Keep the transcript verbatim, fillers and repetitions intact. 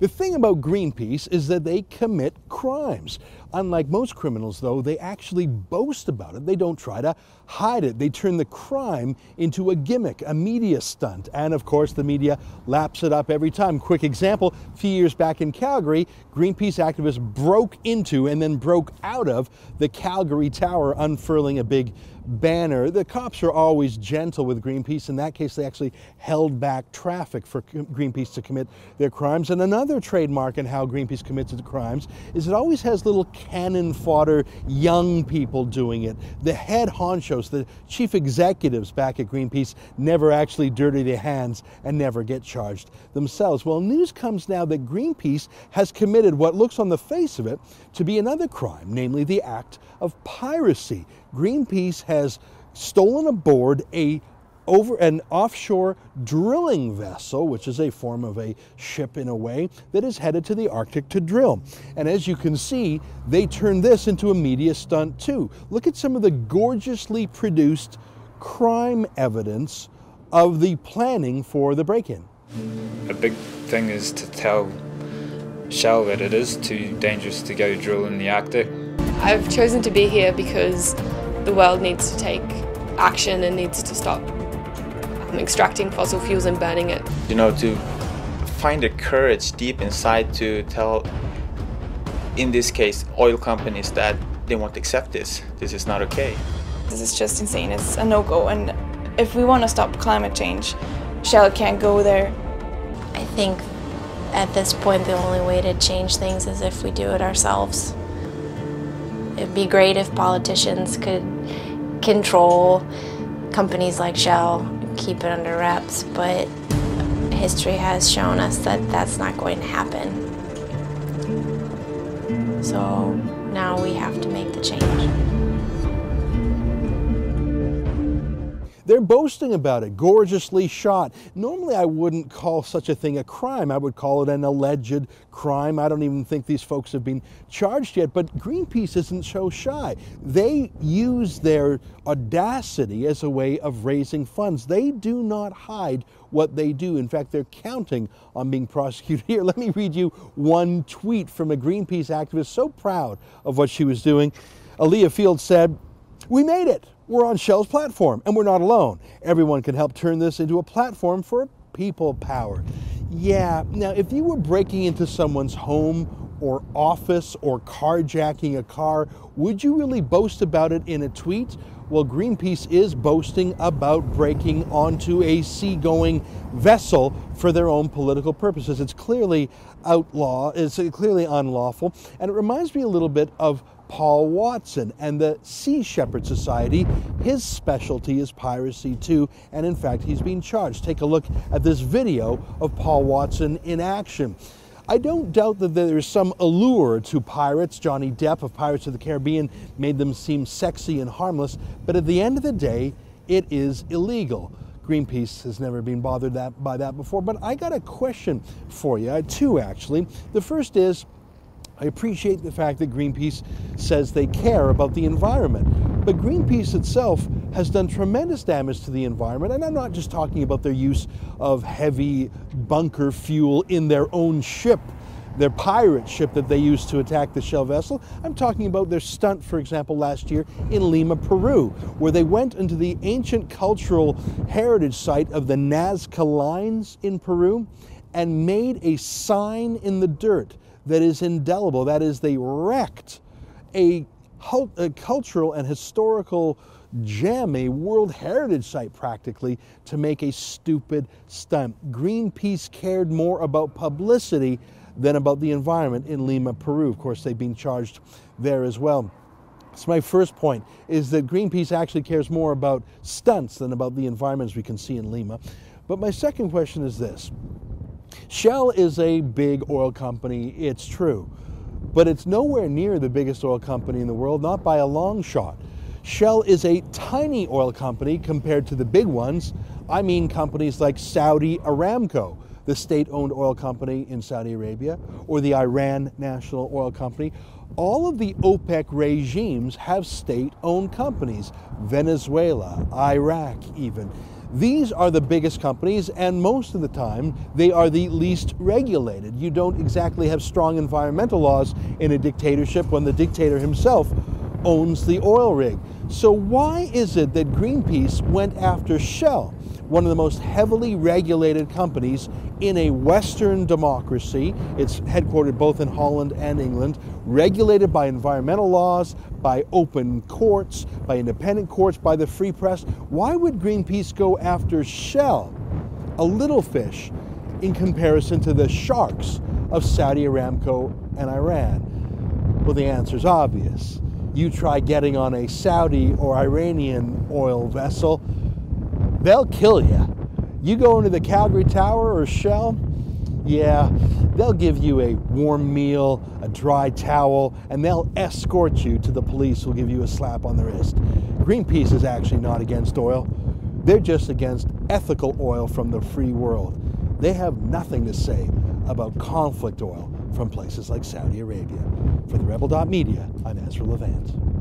The thing about Greenpeace is that they commit crimes. Unlike most criminals, though, they actually boast about it. They don't try to hide it. They turn the crime into a gimmick, a media stunt. And of course, the media laps it up every time. Quick example, a few years back in Calgary, Greenpeace activists broke into and then broke out of the Calgary Tower, unfurling a big banner. The cops are always gentle with Greenpeace. In that case, they actually held back traffic for Greenpeace to commit their crimes. And another trademark in how Greenpeace commits its crimes is it always has little cannon fodder young people doing it. The head honchos, the chief executives back at Greenpeace never actually dirty their hands and never get charged themselves. Well, news comes now that Greenpeace has committed what looks on the face of it to be another crime, namely the act of piracy. Greenpeace has stolen aboard a over an offshore drilling vessel, which is a form of a ship in a way, that is headed to the Arctic to drill. And as you can see, they turn this into a media stunt too. Look at some of the gorgeously produced crime evidence of the planning for the break-in. A big thing is to tell Shell that it is too dangerous to go drill in the Arctic. I've chosen to be here because the world needs to take action and needs to stop extracting fossil fuels and burning it. You know, to find the courage deep inside to tell, in this case, oil companies that they won't accept this. This is not okay. This is just insane. It's a no-go. And if we want to stop climate change, Shell can't go there. I think at this point the only way to change things is if we do it ourselves. It'd be great if politicians could control companies like Shell, keep it under wraps, but history has shown us that that's not going to happen. So now we have to make the change. They're boasting about it, gorgeously shot. Normally I wouldn't call such a thing a crime. I would call it an alleged crime. I don't even think these folks have been charged yet, but Greenpeace isn't so shy. They use their audacity as a way of raising funds. They do not hide what they do. In fact, they're counting on being prosecuted here. Let me read you one tweet from a Greenpeace activist so proud of what she was doing. Aaliyah Field said, "We made it. We're on Shell's platform, and we're not alone. Everyone can help turn this into a platform for people power." Yeah, now if you were breaking into someone's home or office or carjacking a car, would you really boast about it in a tweet? Well, Greenpeace is boasting about breaking onto a seagoing vessel for their own political purposes. It's clearly outlaw, it's clearly unlawful, and it reminds me a little bit of Paul Watson and the Sea Shepherd Society. His specialty is piracy too, and in fact he's being charged. Take a look at this video of Paul Watson in action. I don't doubt that there's some allure to pirates. Johnny Depp of Pirates of the Caribbean made them seem sexy and harmless, but at the end of the day, it is illegal. Greenpeace has never been bothered that, by that before, but I got a question for you, two actually. The first is, I appreciate the fact that Greenpeace says they care about the environment, but Greenpeace itself has done tremendous damage to the environment, and I'm not just talking about their use of heavy bunker fuel in their own ship, their pirate ship that they used to attack the Shell vessel. I'm talking about their stunt, for example, last year in Lima, Peru, where they went into the ancient cultural heritage site of the Nazca Lines in Peru and made a sign in the dirt that is indelible. That is, they wrecked a, a cultural and historical gem, a World Heritage Site practically, to make a stupid stunt. Greenpeace cared more about publicity than about the environment in Lima, Peru. Of course, they've been charged there as well. So my first point is that Greenpeace actually cares more about stunts than about the environment, as we can see in Lima. But my second question is this. Shell is a big oil company, it's true, but it's nowhere near the biggest oil company in the world, not by a long shot. Shell is a tiny oil company compared to the big ones. I mean companies like Saudi Aramco, the state-owned oil company in Saudi Arabia, or the Iran National Oil Company. All of the OPEC regimes have state-owned companies, Venezuela, Iraq even. These are the biggest companies, and most of the time they are the least regulated. You don't exactly have strong environmental laws in a dictatorship when the dictator himself owns the oil rig. So why is it that Greenpeace went after Shell, one of the most heavily regulated companies in a Western democracy? It's headquartered both in Holland and England, regulated by environmental laws, by open courts, by independent courts, by the free press. Why would Greenpeace go after Shell, a little fish, in comparison to the sharks of Saudi Aramco and Iran? Well, the answer's obvious. You try getting on a Saudi or Iranian oil vessel, they'll kill you. You go into the Calgary Tower or Shell, yeah, they'll give you a warm meal, a dry towel, and they'll escort you to the police who'll give you a slap on the wrist. Greenpeace is actually not against oil. They're just against ethical oil from the free world. They have nothing to say about conflict oil from places like Saudi Arabia. For the Rebel dot media, I'm Ezra Levant.